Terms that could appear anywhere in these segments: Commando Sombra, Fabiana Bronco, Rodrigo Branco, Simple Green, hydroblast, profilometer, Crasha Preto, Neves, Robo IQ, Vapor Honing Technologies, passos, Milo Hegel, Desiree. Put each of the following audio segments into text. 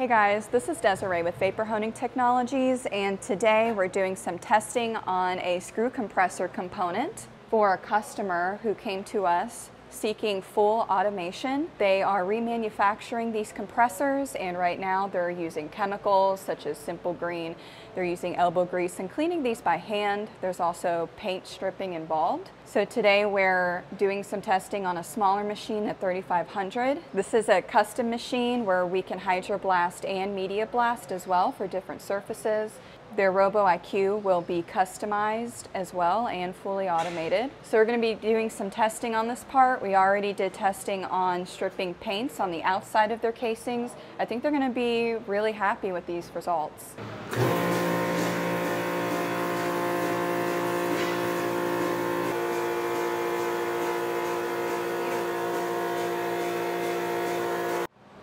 Hey guys, this is Desiree with Vapor Honing Technologies, and today we're doing some testing on a screw compressor component for a customer who came to us seeking full automation. They are remanufacturing these compressors, and right now they're using chemicals such as Simple Green. They're using elbow grease and cleaning these by hand. There's also paint stripping involved. So today we're doing some testing on a smaller machine at 3500. This is a custom machine where we can hydroblast and media blast as well for different surfaces. Their Robo IQ will be customized as well and fully automated. So we're going to be doing some testing on this part. We already did testing on stripping paints on the outside of their casings. I think they're going to be really happy with these results.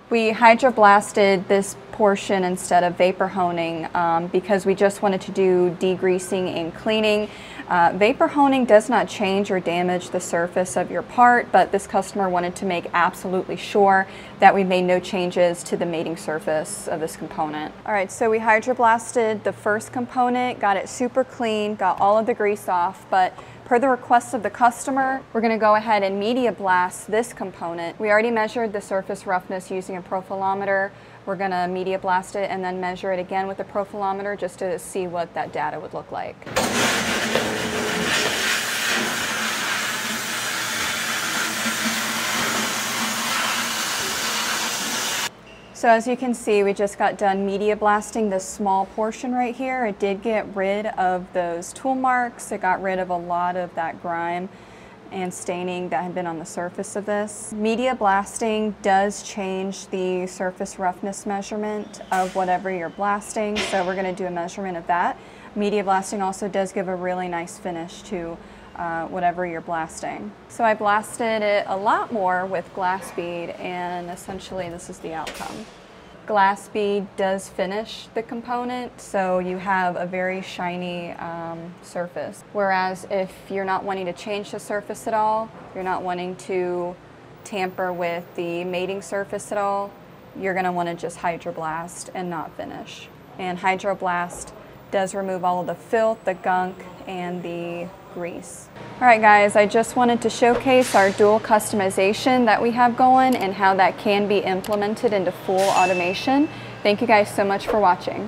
We hydroblasted this portion instead of vapor honing because we just wanted to do degreasing and cleaning. Vapor honing does not change or damage the surface of your part, but this customer wanted to make absolutely sure that we made no changes to the mating surface of this component. All right, so we hydroblasted the first component, got it super clean, got all of the grease off, but per the request of the customer, we're going to go ahead and media blast this component. We already measured the surface roughness using a profilometer. We're going to media blast it and then measure it again with a profilometer just to see what that data would look like. So as you can see, we just got done media blasting this small portion right here. It did get rid of those tool marks. It got rid of a lot of that grime and staining that had been on the surface of this. Media blasting does change the surface roughness measurement of whatever you're blasting, so we're going to do a measurement of that. Media blasting also does give a really nice finish to whatever you're blasting. So I blasted it a lot more with glass bead, and essentially this is the outcome. Glass bead does finish the component, so you have a very shiny surface. Whereas if you're not wanting to change the surface at all, you're not wanting to tamper with the mating surface at all, you're going to want to just hydroblast and not finish. And hydroblast does remove all of the filth, the gunk, and the grease. All right guys, I just wanted to showcase our dual customization that we have going and how that can be implemented into full automation. Thank you guys so much for watching.